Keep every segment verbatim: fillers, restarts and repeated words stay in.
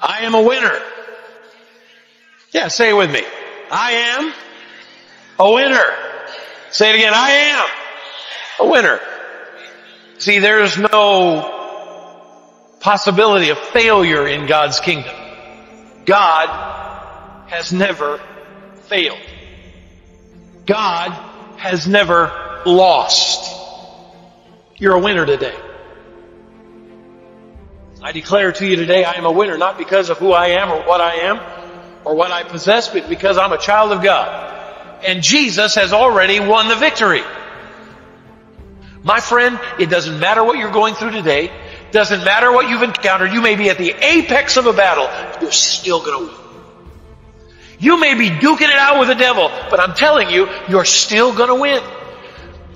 I am a winner. Yeah, say it with me. I am a winner. Say it again. I am a winner. See, there's no possibility of failure in God's kingdom. God has never failed. God has never lost. You're a winner today. I declare to you today, I am a winner, not because of who I am or what I am or what I possess, but because I'm a child of God. And Jesus has already won the victory. My friend, it doesn't matter what you're going through today. Doesn't matter what you've encountered. You may be at the apex of a battle. You're still going to win. You may be duking it out with the devil, but I'm telling you, you're still going to win.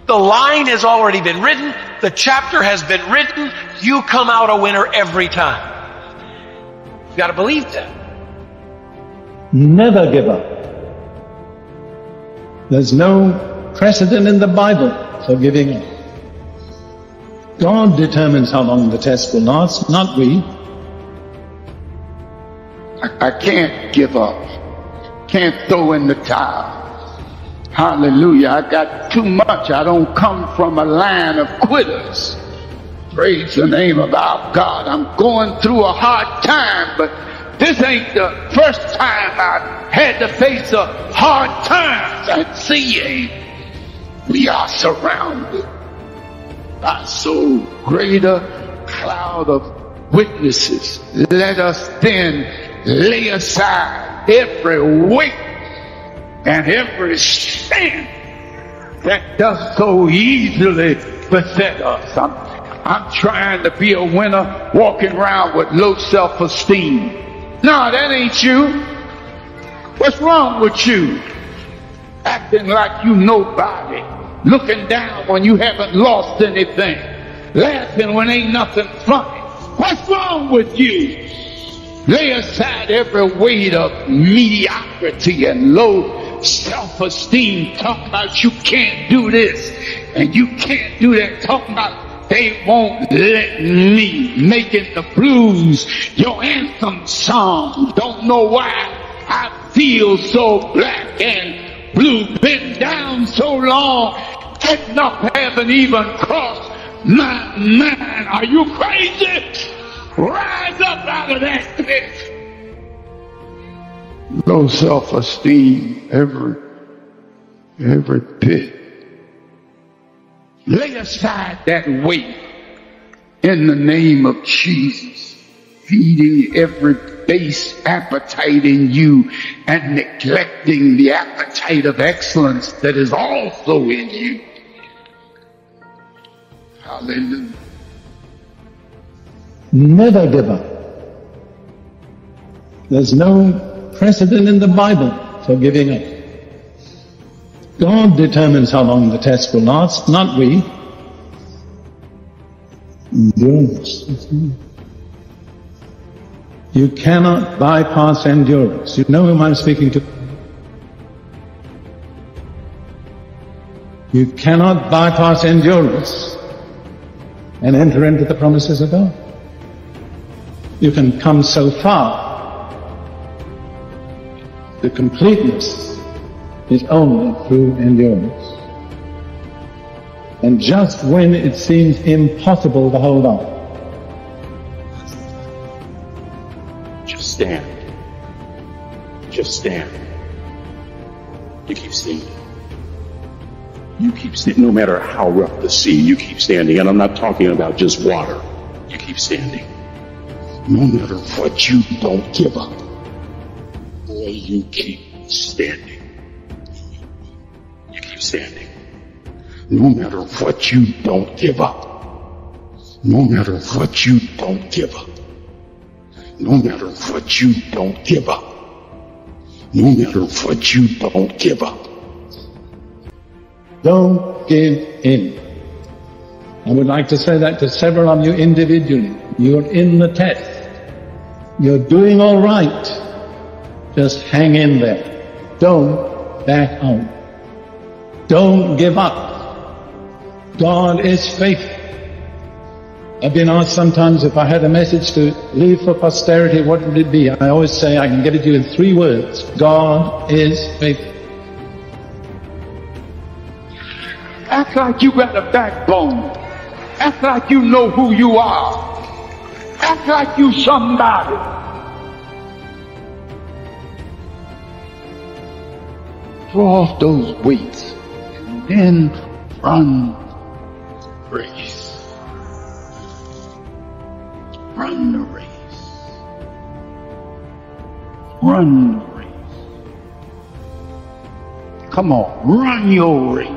The line has already been written. The chapter has been written. You come out a winner every time. You've got to believe that. Never give up. There's no precedent in the Bible for giving up. God determines how long the test will last, not we. I, I can't give up. Can't throw in the towel. Hallelujah. I got too much. I don't come from a line of quitters. Praise the name of our God. I'm going through a hard time, but this ain't the first time I've had to face a hard times at sea. We are surrounded by so great a cloud of witnesses. Let us then lay aside every weight and every sin that does so easily beset us. I'm, I'm trying to be a winner, walking around with low self-esteem. No, that ain't you. What's wrong with you? Acting like you nobody, looking down when you haven't lost anything, laughing when ain't nothing funny. What's wrong with you? Lay aside every weight of mediocrity and low self-esteem. Talk about you can't do this and you can't do that. Talk about they won't let me. Making the blues your anthem song. Don't know why I feel so black and blue. Been down so long that not haven't even crossed my mind. Are you crazy? Rise up out of that pit. Low self-esteem, every, every pit. Lay aside that weight in the name of Jesus, feeding every base appetite in you and neglecting the appetite of excellence that is also in you. Hallelujah. Never give up. There's no precedent in the Bible for giving up. God determines how long the test will last, not we. Endurance. You cannot bypass endurance. You know whom I'm speaking to. You cannot bypass endurance and enter into the promises of God. You can come so far. The completeness is only through endurance. And just when it seems impossible to hold on, just stand. Just stand. You keep standing. You keep standing. No matter how rough the sea, you keep standing. And I'm not talking about just water. You keep standing. No matter what, you don't give up. Boy, you keep standing. You keep standing. No matter what, you don't give up. No matter what, you don't give up. No matter what, you don't give up. No matter what, you don't give up. Don't give in. I would like to say that to several of you individually. You're in the test. You're doing all right. Just hang in there. Don't back out. Don't give up. God is faithful. I've been asked sometimes if I had a message to leave for posterity, what would it be? I always say I can give it to you in three words. God is faithful. Act like you got a backbone. Act like you know who you are. Act like you somebody. Throw off those weights and then run the race. Run the race. Run the race. Come on, run your race.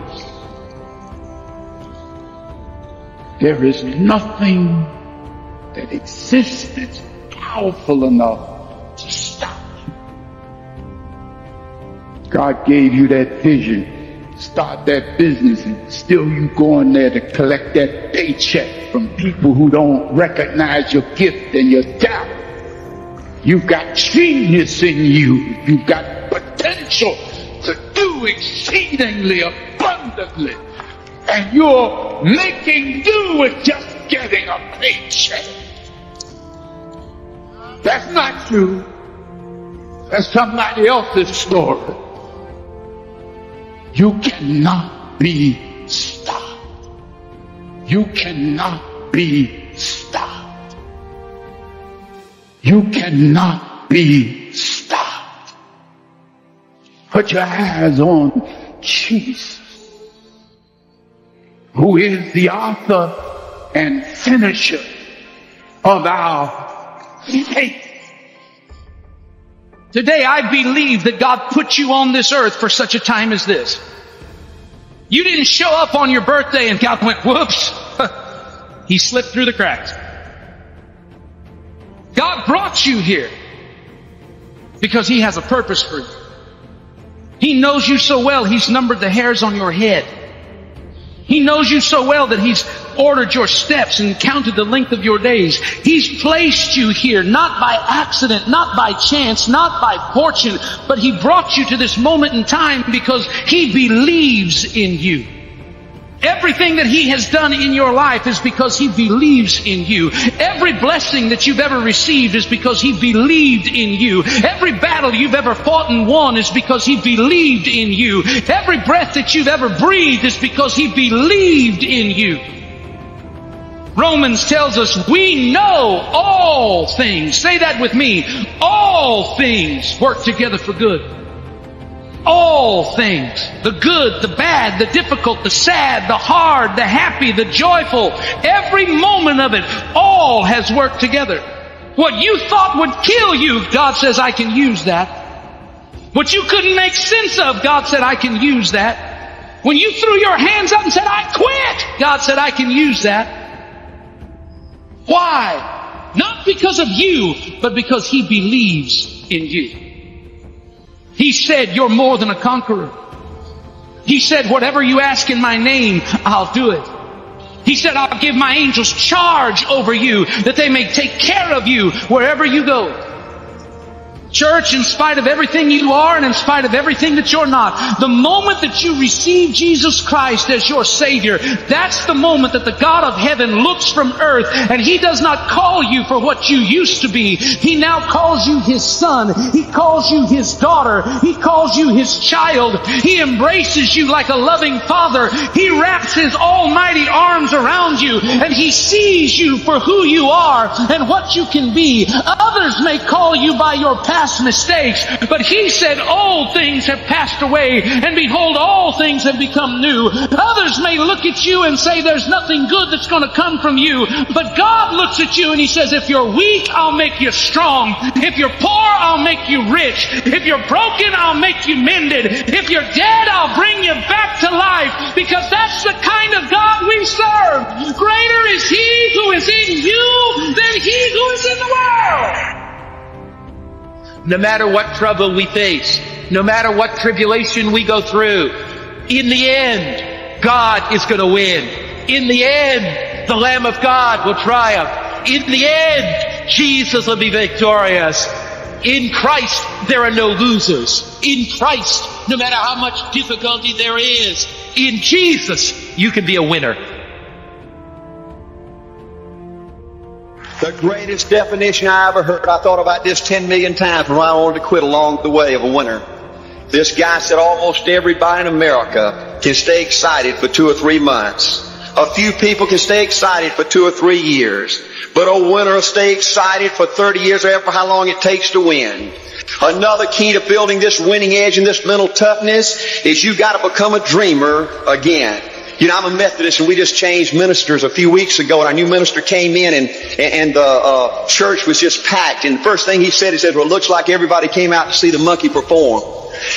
There is nothing that exists that's powerful enough to stop you. God gave you that vision. Start that business, and still you going there to collect that paycheck from people who don't recognize your gift and your talent. You've got genius in you. You've got potential to do exceedingly abundantly, and you're making do with just getting a paycheck. That's not true. That's somebody else's story. You cannot be stopped. You cannot be stopped. You cannot be stopped. Put your eyes on Jesus, who is the author and finisher of our faith. Today, I believe that God put you on this earth for such a time as this. You didn't show up on your birthday and God went, whoops. He slipped through the cracks. God brought you here because He has a purpose for you. He knows you so well, He's numbered the hairs on your head. He knows you so well that He's ordered your steps and counted the length of your days. He's placed you here, not by accident, not by chance, not by fortune, but He brought you to this moment in time because He believes in you. Everything that He has done in your life is because He believes in you. Every blessing that you've ever received is because He believed in you. Every battle you've ever fought and won is because He believed in you. Every breath that you've ever breathed is because He believed in you. Romans tells us we know all things. Say that with me. All things work together for good. All things. The good, the bad, the difficult, the sad, the hard, the happy, the joyful. Every moment of it, all has worked together. What you thought would kill you, God says, I can use that. What you couldn't make sense of, God said, I can use that. When you threw your hands up and said, I quit, God said, I can use that. Why? Not because of you, but because He believes in you. He said, you're more than a conqueror. He said, whatever you ask in my name, I'll do it. He said, I'll give my angels charge over you, that they may take care of you wherever you go. Church, in spite of everything you are and in spite of everything that you're not, the moment that you receive Jesus Christ as your Savior, that's the moment that the God of heaven looks from earth, and He does not call you for what you used to be. He now calls you His son. He calls you His daughter. He calls you His child. He embraces you like a loving father. He wraps His almighty arms around you, and He sees you for who you are and what you can be. Others may call you by your past mistakes, but He said old things have passed away, and behold, all things have become new. Others may look at you and say there's nothing good that's going to come from you, but God looks at you and He says, if you're weak, I'll make you strong. If you're poor, I'll make you rich. If you're broken, I'll make you mended. If you're dead, I'll bring you back to life, because that's the kind of God we serve. Greater is He who is in you than he who is in the world. No matter what trouble we face, no matter what tribulation we go through, in the end, God is going to win. In the end, the Lamb of God will triumph. In the end, Jesus will be victorious. In Christ, there are no losers. In Christ, no matter how much difficulty there is, in Jesus, you can be a winner. The greatest definition I ever heard. I thought about this ten million times when I wanted to quit along the way of a winter. This guy said almost everybody in America can stay excited for two or three months. A few people can stay excited for two or three years, but a winner will stay excited for thirty years or ever how long it takes to win. Another key to building this winning edge and this mental toughness is you've got to become a dreamer again. You know, I'm a Methodist, and we just changed ministers a few weeks ago, and our new minister came in, and and the uh, church was just packed. And the first thing he said, he said, well, it looks like everybody came out to see the monkey perform.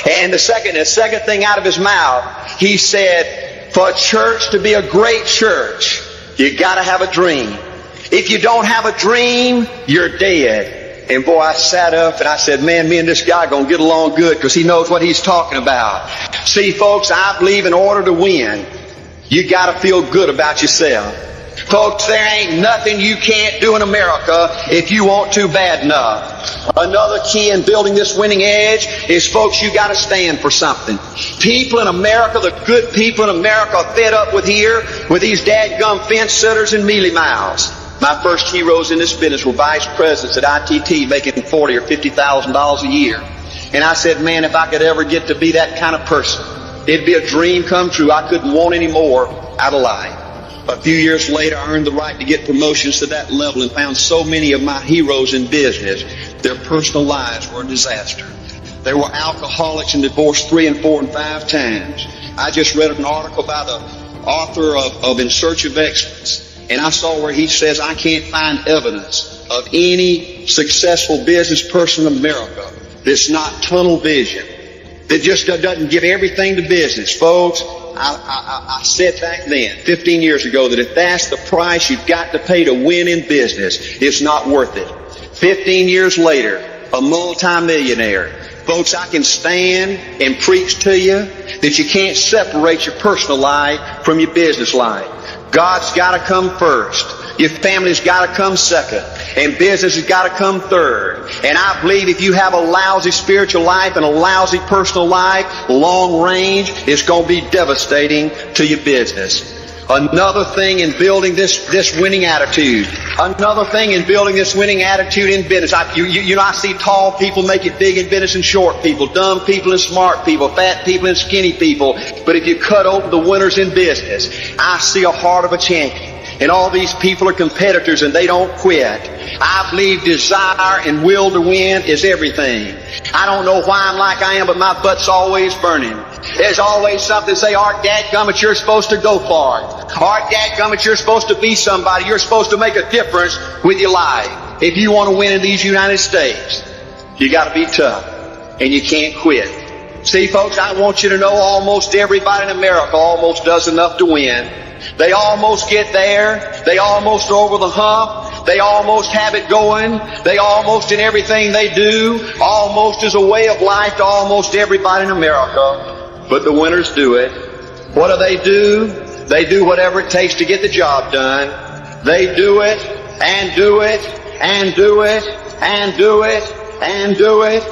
And the second, the second thing out of his mouth, he said, for a church to be a great church, you got to have a dream. If you don't have a dream, you're dead. And boy, I sat up and I said, man, me and this guy are going to get along good because he knows what he's talking about. See, folks, I believe in order to win, you got to feel good about yourself. Folks, there ain't nothing you can't do in America if you want to bad enough. Another key in building this winning edge is, folks, you got to stand for something. People in America, the good people in America are fed up with here, with these dadgum fence sitters and mealy mouths. My first heroes in this business were vice presidents at I T T making forty thousand or fifty thousand dollars a year. And I said, man, if I could ever get to be that kind of person, it'd be a dream come true. I couldn't want any more out of life. A few years later, I earned the right to get promotions to that level and found so many of my heroes in business, their personal lives were a disaster. They were alcoholics and divorced three and four and five times. I just read an article by the author of, of In Search of Excellence, and I saw where he says, I can't find evidence of any successful business person in America that's not tunnel vision, that just doesn't give everything to business. Folks, I, I, I said back then, fifteen years ago, that if that's the price you've got to pay to win in business, it's not worth it. fifteen years later, a multimillionaire. Folks, I can stand and preach to you that you can't separate your personal life from your business life. God's got to come first. Your family's got to come second. And business has got to come third. And I believe if you have a lousy spiritual life and a lousy personal life, long range, it's going to be devastating to your business. Another thing in building this, this winning attitude. Another thing in building this winning attitude in business. I, you, you know, I see tall people make it big in business and short people, dumb people and smart people, fat people and skinny people. But if you cut open the winners in business, I see a heart of a champion. And all these people are competitors and they don't quit. I believe desire and will to win is everything. I don't know why I'm like I am, but my butt's always burning. There's always something to say, Art Dadgummit, you're supposed to go for it. Art Dadgummit, you're supposed to be somebody. You're supposed to make a difference with your life. If you want to win in these United States, you got to be tough and you can't quit. See, folks, I want you to know almost everybody in America almost does enough to win. They almost get there. They almost over the hump. They almost have it going. They almost in everything they do. Almost is a way of life to almost everybody in America. But the winners do it. What do they do? They do whatever it takes to get the job done. They do it and do it and do it and do it and do it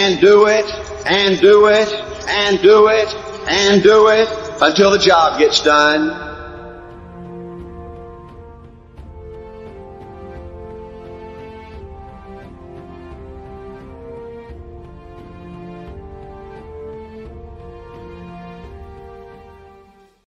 and do it and do it and do it and do it until the job gets done.